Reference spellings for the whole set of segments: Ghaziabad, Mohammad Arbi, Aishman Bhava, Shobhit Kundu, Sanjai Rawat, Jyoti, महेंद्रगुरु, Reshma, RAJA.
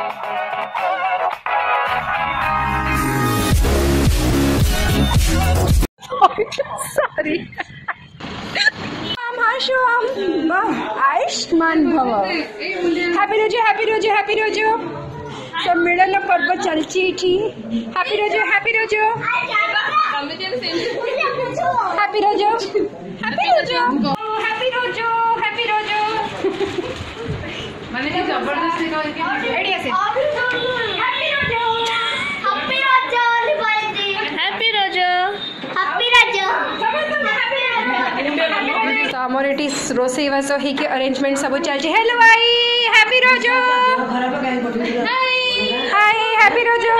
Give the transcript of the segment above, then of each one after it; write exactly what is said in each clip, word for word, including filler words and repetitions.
Sorry. I'm Harsho. I'm Aishman Bhava. Happy Raja, Happy Raja, Happy Raja. Sammelan Parv chalchi thi. Happy Raja, Happy Raja. Happy Raja. Happy Raja. Happy Raja, Happy Raja. मैंने जबरदस्ती का idea से happy रोजो happy रोजो लिबाइटी happy रोजो happy रोजो सबसे सामोरेटी रोसे वसो ही के अरेंजमेंट सब चल जे हेलो भाई हैप्पी रोजो हाय हाय हैप्पी रोजो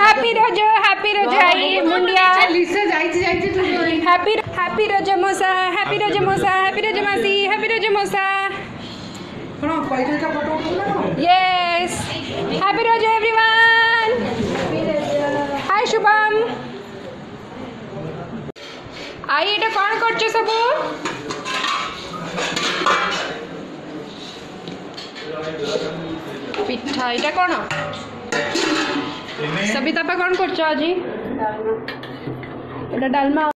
हैप्पी रोजो हैप्पी रोजो आई मुंडिया लिसे जाई जाई तू हैप्पी हैप्पी रोजो मोसा हैप्पी रोजो मोसा हैप्पी रोजो मासी हैप्पी रोजो मोसा Yes. Happy Raja everyone. Hi Shubham. Are you going to do something? Pita, ita kono? Sabita pa kon korcho aji? Ita dalma.